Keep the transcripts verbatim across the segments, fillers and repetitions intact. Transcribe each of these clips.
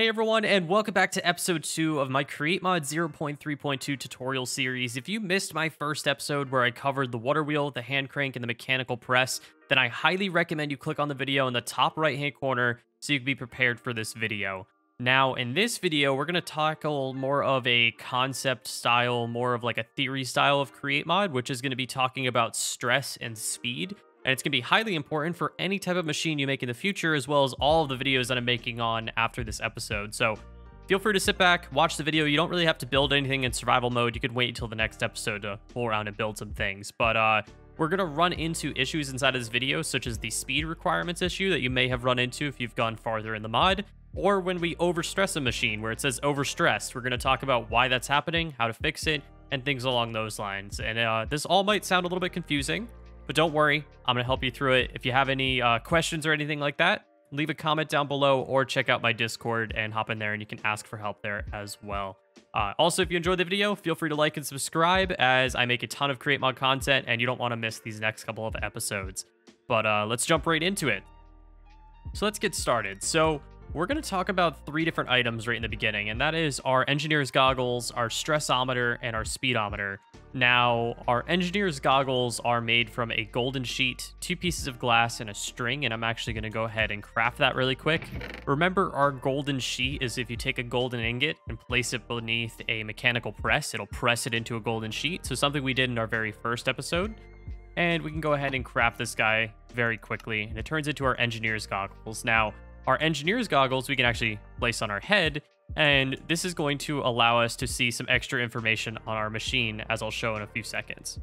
Hey everyone, and welcome back to episode two of my Create Mod zero point three point two tutorial series. If you missed my first episode where I covered the water wheel, the hand crank, and the mechanical press, then I highly recommend you click on the video in the top right hand corner so you can be prepared for this video. Now, in this video, we're going to tackle more of a concept style, more of like a theory style of Create Mod, which is going to be talking about stress and speed. And it's going to be highly important for any type of machine you make in the future, as well as all of the videos that I'm making on after this episode. So feel free to sit back, watch the video. You don't really have to build anything in survival mode. You could wait until the next episode to pull around and build some things. But uh, we're going to run into issues inside of this video, such as the speed requirements issue that you may have run into if you've gone farther in the mod, or when we overstress a machine where it says overstressed. We're going to talk about why that's happening, how to fix it, and things along those lines. And uh, this all might sound a little bit confusing, but don't worry, I'm going to help you through it. If you have any uh, questions or anything like that, leave a comment down below or check out my Discord and hop in there and you can ask for help there as well. Uh, also, if you enjoyed the video, feel free to like and subscribe as I make a ton of Create Mod content and you don't want to miss these next couple of episodes. But uh, let's jump right into it. So let's get started. So we're going to talk about three different items right in the beginning, and that is our Engineer's Goggles, our Stressometer, and our Speedometer. Now, our Engineer's Goggles are made from a golden sheet, two pieces of glass, and a string, and I'm actually going to go ahead and craft that really quick. Remember, our golden sheet is if you take a golden ingot and place it beneath a mechanical press, it'll press it into a golden sheet, so something we did in our very first episode. And we can go ahead and craft this guy very quickly, and it turns into our Engineer's Goggles. Now, our Engineer's Goggles we can actually place on our head, and this is going to allow us to see some extra information on our machine, as I'll show in a few seconds.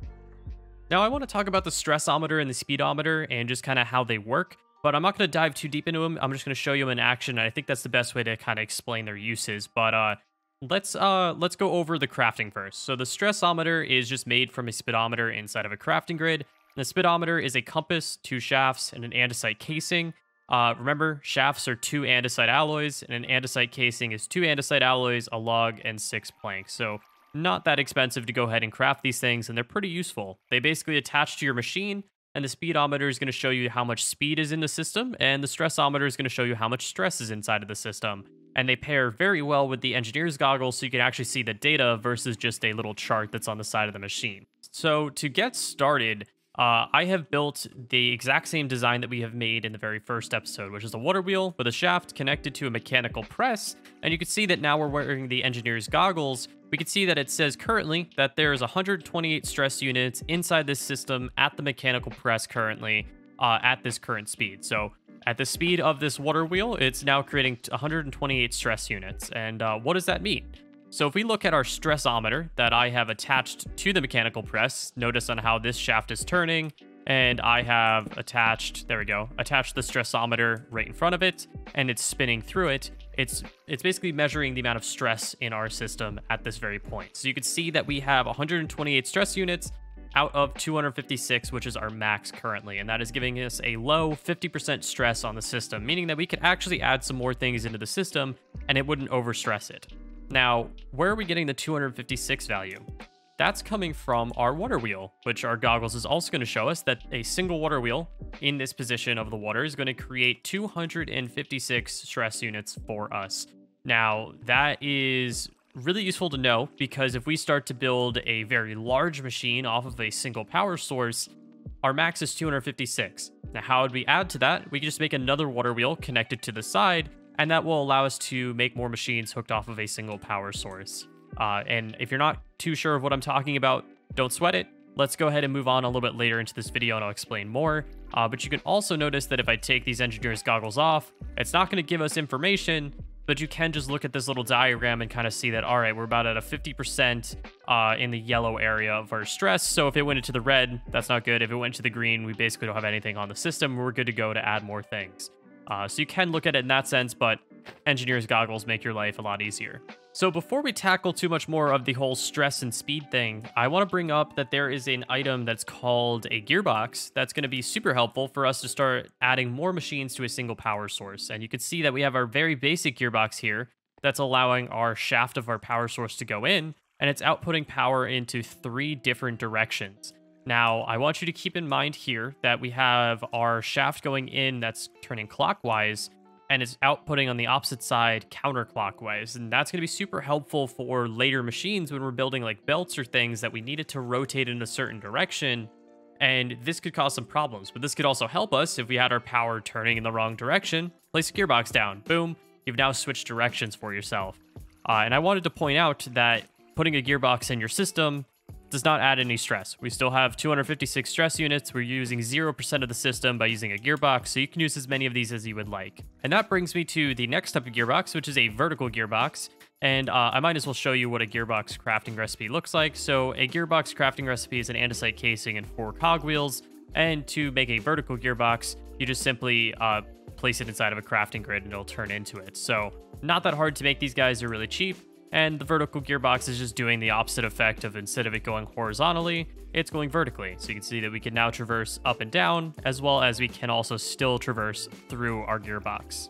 Now I want to talk about the Stressometer and the Speedometer and just kind of how they work, but I'm not going to dive too deep into them. I'm just going to show you in action, and I think that's the best way to kind of explain their uses. But uh, let's uh, let's go over the crafting first. So the Stressometer is just made from a speedometer inside of a crafting grid. And the Speedometer is a compass, two shafts, and an andesite casing. Uh, remember, shafts are two andesite alloys, and an andesite casing is two andesite alloys, a log, and six planks. So not that expensive to go ahead and craft these things, and they're pretty useful. They basically attach to your machine, and the Speedometer is going to show you how much speed is in the system, and the Stressometer is going to show you how much stress is inside of the system. And they pair very well with the Engineer's Goggles, so you can actually see the data versus just a little chart that's on the side of the machine. So to get started, Uh, I have built the exact same design that we have made in the very first episode, which is a water wheel with a shaft connected to a mechanical press. And you can see that now we're wearing the Engineer's Goggles. We can see that it says currently that there is one hundred twenty-eight stress units inside this system at the mechanical press currently uh, at this current speed. So at the speed of this water wheel, it's now creating one hundred twenty-eight stress units. And uh, what does that mean? So if we look at our Stressometer that I have attached to the mechanical press, notice on how this shaft is turning, and I have attached, there we go, attached the Stressometer right in front of it, and it's spinning through it. It's, it's basically measuring the amount of stress in our system at this very point. So you can see that we have one hundred twenty-eight stress units out of two hundred fifty-six, which is our max currently, and that is giving us a low fifty percent stress on the system, meaning that we could actually add some more things into the system and it wouldn't overstress it. Now, where are we getting the two hundred fifty-six value? That's coming from our water wheel, which our goggles is also going to show us that a single water wheel in this position of the water is going to create two hundred fifty-six stress units for us. Now, that is really useful to know because if we start to build a very large machine off of a single power source, our max is two hundred fifty-six. Now, how would we add to that? We could just make another water wheel connected to the side, and that will allow us to make more machines hooked off of a single power source. Uh, and if you're not too sure of what I'm talking about, don't sweat it. Let's go ahead and move on a little bit later into this video and I'll explain more. Uh, but you can also notice that if I take these Engineer's Goggles off, it's not going to give us information, but you can just look at this little diagram and kind of see that, all right, we're about at a fifty percent uh, in the yellow area of our stress. So if it went into the red, that's not good. If it went to the green, we basically don't have anything on the system. We're good to go to add more things. Uh, so you can look at it in that sense, but Engineer's Goggles make your life a lot easier. So before we tackle too much more of the whole stress and speed thing, I want to bring up that there is an item that's called a gearbox that's going to be super helpful for us to start adding more machines to a single power source. And you can see that we have our very basic gearbox here that's allowing our shaft of our power source to go in, and it's outputting power into three different directions. Now, I want you to keep in mind here that we have our shaft going in that's turning clockwise, and it's outputting on the opposite side counterclockwise. And that's going to be super helpful for later machines when we're building like belts or things that we need it to rotate in a certain direction. And this could cause some problems, but this could also help us if we had our power turning in the wrong direction. Place a gearbox down, boom, you've now switched directions for yourself. Uh, and I wanted to point out that putting a gearbox in your system does not add any stress. We still have two hundred fifty-six stress units. We're using zero percent of the system by using a gearbox, so you can use as many of these as you would like. And that brings me to the next type of gearbox, which is a vertical gearbox. And uh, I might as well show you what a gearbox crafting recipe looks like. So a gearbox crafting recipe is an andesite casing and four cogwheels. And to make a vertical gearbox, you just simply uh, place it inside of a crafting grid and it'll turn into it. So not that hard to make. These guys are really cheap. And the vertical gearbox is just doing the opposite effect of instead of it going horizontally, it's going vertically. So you can see that we can now traverse up and down, as well as we can also still traverse through our gearbox.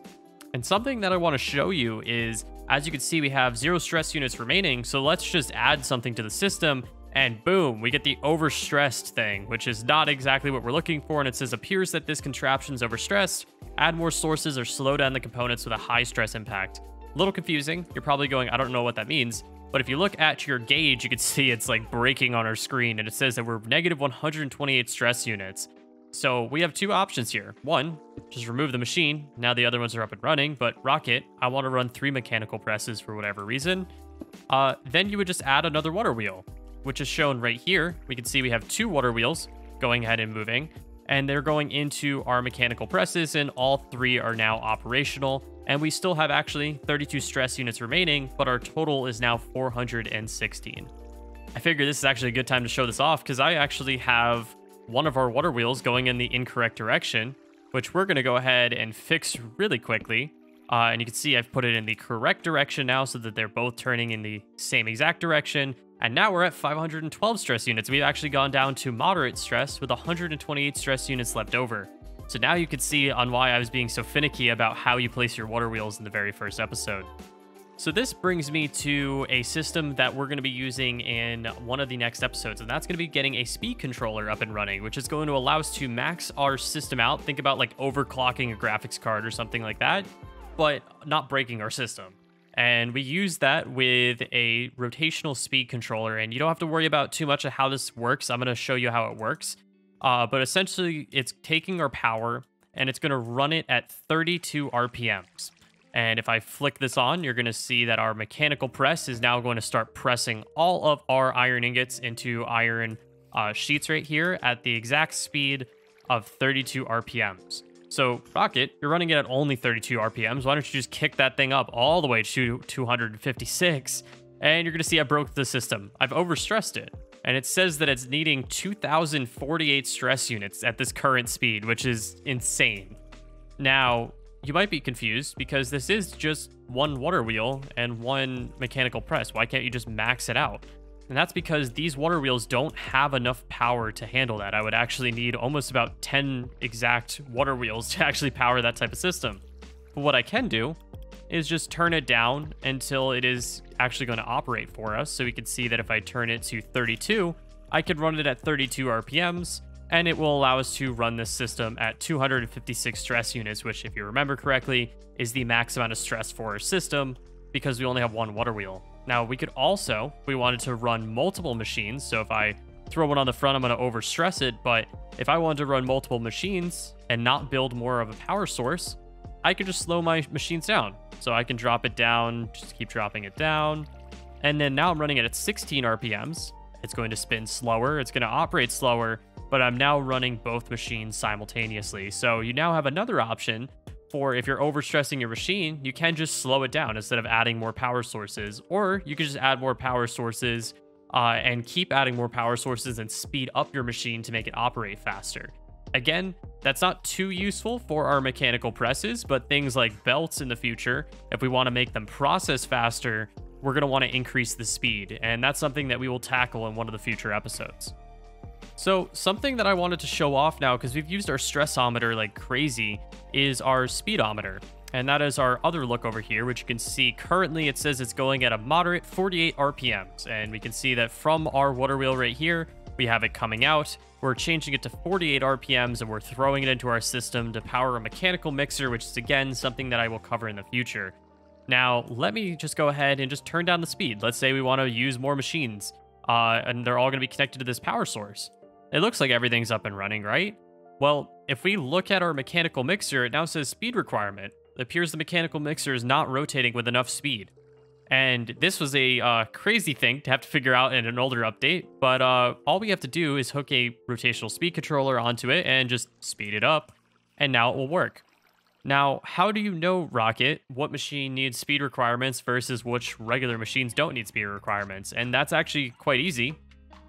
And something that I want to show you is, as you can see, we have zero stress units remaining, so let's just add something to the system, and boom, we get the overstressed thing, which is not exactly what we're looking for, and it says, appears that this contraption is overstressed. Add more sources or slow down the components with a high stress impact. A little confusing. You're probably going, I don't know what that means, but if you look at your gauge, you can see it's like breaking on our screen, and it says that we're negative one hundred twenty-eight stress units. So we have two options here. One, just remove the machine. Now the other ones are up and running, but Rocket, I want to run three mechanical presses for whatever reason. Uh, then you would just add another water wheel, which is shown right here. We can see we have two water wheels going ahead and moving, and they're going into our mechanical presses, and all three are now operational. And we still have actually thirty-two stress units remaining, but our total is now four hundred sixteen. I figure this is actually a good time to show this off because I actually have one of our water wheels going in the incorrect direction, which we're going to go ahead and fix really quickly. Uh, and you can see I've put it in the correct direction now so that they're both turning in the same exact direction. And now we're at five hundred twelve stress units. We've actually gone down to moderate stress with one hundred twenty-eight stress units left over. So now you can see on why I was being so finicky about how you place your water wheels in the very first episode. So this brings me to a system that we're going to be using in one of the next episodes, and that's going to be getting a speed controller up and running, which is going to allow us to max our system out. Think about like overclocking a graphics card or something like that, but not breaking our system. And we use that with a rotational speed controller, and you don't have to worry about too much of how this works. I'm going to show you how it works, uh, but essentially it's taking our power and it's going to run it at thirty-two R P Ms. And if I flick this on, you're going to see that our mechanical press is now going to start pressing all of our iron ingots into iron uh, sheets right here at the exact speed of thirty-two R P Ms. So Rocket, you're running it at only thirty-two R P Ms. Why don't you just kick that thing up all the way to two hundred fifty-six? And you're going to see I broke the system. I've overstressed it. And it says that it's needing two thousand forty-eight stress units at this current speed, which is insane. Now, you might be confused because this is just one water wheel and one mechanical press. Why can't you just max it out? And that's because these water wheels don't have enough power to handle that. I would actually need almost about ten exact water wheels to actually power that type of system. But what I can do is just turn it down until it is actually going to operate for us. So we can see that if I turn it to thirty-two, I could run it at thirty-two R P Ms. And it will allow us to run this system at two hundred fifty-six stress units, which, if you remember correctly, is the max amount of stress for our system because we only have one water wheel. Now, we could also, if we wanted to run multiple machines, so if I throw one on the front, I'm going to overstress it, but if I wanted to run multiple machines and not build more of a power source, I could just slow my machines down. So I can drop it down, just keep dropping it down, and then now I'm running it at sixteen R P Ms. It's going to spin slower, it's going to operate slower, but I'm now running both machines simultaneously. So you now have another option for if you're overstressing your machine, you can just slow it down instead of adding more power sources, or you could just add more power sources uh, and keep adding more power sources and speed up your machine to make it operate faster. Again, that's not too useful for our mechanical presses, but things like belts in the future, if we want to make them process faster, we're going to want to increase the speed. And that's something that we will tackle in one of the future episodes. So something that I wanted to show off now, because we've used our stressometer like crazy, is our speedometer. And that is our other look over here, which you can see currently it says it's going at a moderate forty-eight R P Ms. And we can see that from our water wheel right here, we have it coming out We're changing it to forty-eight R P Ms, and we're throwing it into our system to power a mechanical mixer, which is, again, something that I will cover in the future. Now, let me just go ahead and just turn down the speed. Let's say we want to use more machines, uh, and they're all going to be connected to this power source. It looks like everything's up and running, right? Well, if we look at our mechanical mixer, it now says speed requirement. It appears the mechanical mixer is not rotating with enough speed. And this was a uh, crazy thing to have to figure out in an older update, but uh, all we have to do is hook a rotational speed controller onto it and just speed it up, and now it will work. Now, how do you know, Rocket, what machine needs speed requirements versus which regular machines don't need speed requirements? And that's actually quite easy.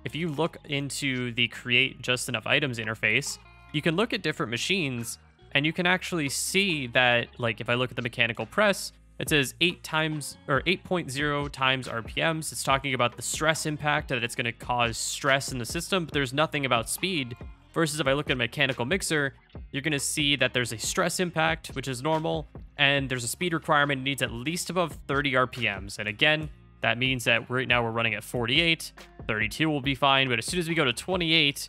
If you look into the Create Just Enough Items interface, you can look at different machines, and you can actually see that, like, if I look at the mechanical press, it says eight times or eight point zero times R P Ms. It's talking about the stress impact, that it's going to cause stress in the system, but there's nothing about speed. Versus if I look at a mechanical mixer, you're going to see that there's a stress impact, which is normal, and there's a speed requirement. It needs at least above thirty R P Ms. And again, that means that right now we're running at forty-eight. thirty-two will be fine, but as soon as we go to twenty-eight,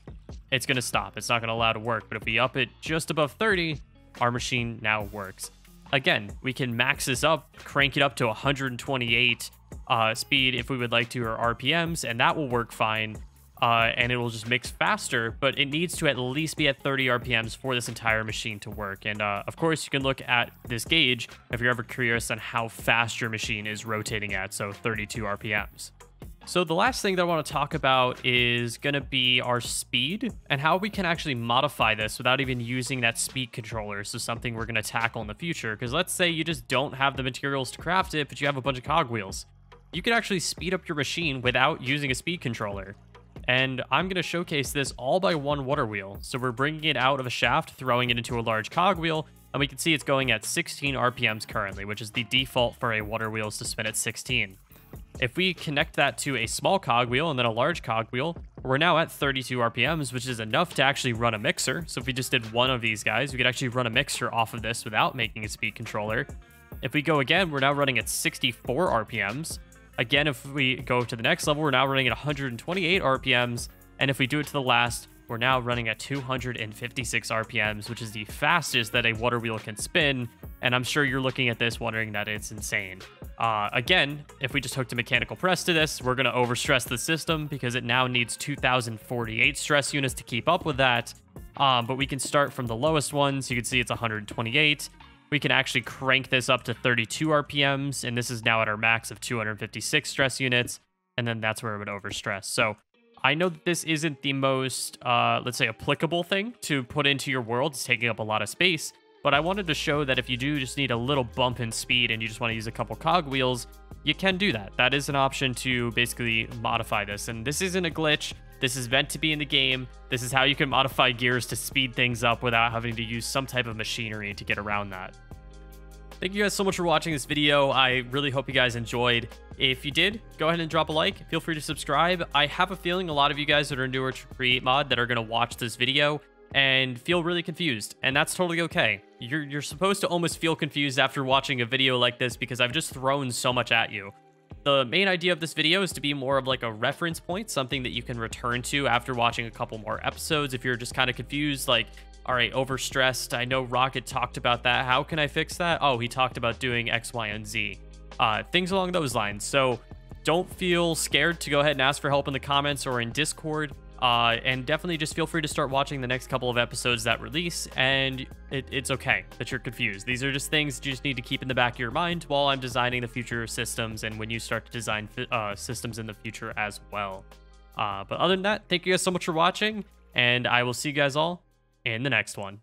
it's going to stop. It's not going to allow it to work. But if we up it just above thirty, our machine now works. Again, we can max this up, crank it up to one hundred twenty-eight uh, speed if we would like to, or R P Ms, and that will work fine, uh, and it will just mix faster, but it needs to at least be at thirty R P Ms for this entire machine to work. And uh, of course, you can look at this gauge if you're ever curious on how fast your machine is rotating at, so thirty-two R P Ms. So the last thing that I want to talk about is going to be our speed and how we can actually modify this without even using that speed controller. So something we're going to tackle in the future, because let's say you just don't have the materials to craft it, but you have a bunch of cogwheels. You can actually speed up your machine without using a speed controller. And I'm going to showcase this all by one water wheel. So we're bringing it out of a shaft, throwing it into a large cogwheel, and we can see it's going at sixteen R P Ms currently, which is the default for a water wheel, is to spin at sixteen. If we connect that to a small cogwheel and then a large cogwheel, we're now at thirty-two R P Ms, which is enough to actually run a mixer. So if we just did one of these guys, we could actually run a mixer off of this without making a speed controller. If we go again, we're now running at sixty-four R P Ms. Again, if we go to the next level, we're now running at one hundred twenty-eight R P Ms. And if we do it to the last, we're now running at two hundred fifty-six R P Ms, which is the fastest that a water wheel can spin. And I'm sure you're looking at this wondering that it's insane. Uh, again, if we just hooked a mechanical press to this, we're going to overstress the system because it now needs two thousand forty-eight stress units to keep up with that. Um, but we can start from the lowest ones. You can see it's one hundred twenty-eight. We can actually crank this up to thirty-two R P Ms, and this is now at our max of two hundred fifty-six stress units, and then that's where it would overstress. So I know that this isn't the most, uh, let's say, applicable thing to put into your world. It's taking up a lot of space. But I wanted to show that if you do just need a little bump in speed and you just want to use a couple cogwheels, you can do that. That is an option to basically modify this. And this isn't a glitch. This is meant to be in the game. This is how you can modify gears to speed things up without having to use some type of machinery to get around that. Thank you guys so much for watching this video. I really hope you guys enjoyed. If you did, go ahead and drop a like. Feel free to subscribe. I have a feeling a lot of you guys that are newer to Create Mod that are going to watch this video and feel really confused, and that's totally okay. You're, you're supposed to almost feel confused after watching a video like this, because I've just thrown so much at you. The main idea of this video is to be more of like a reference point, something that you can return to after watching a couple more episodes. If you're just kind of confused, like, all right, overstressed, I know Rocket talked about that. How can I fix that? Oh, he talked about doing X, Y, and Z. Uh, things along those lines. So don't feel scared to go ahead and ask for help in the comments or in Discord. Uh, and definitely just feel free to start watching the next couple of episodes that release, and it, it's okay that you're confused. These are just things you just need to keep in the back of your mind while I'm designing the future systems, and when you start to design uh, systems in the future as well. Uh, but other than that, thank you guys so much for watching, and I will see you guys all in the next one.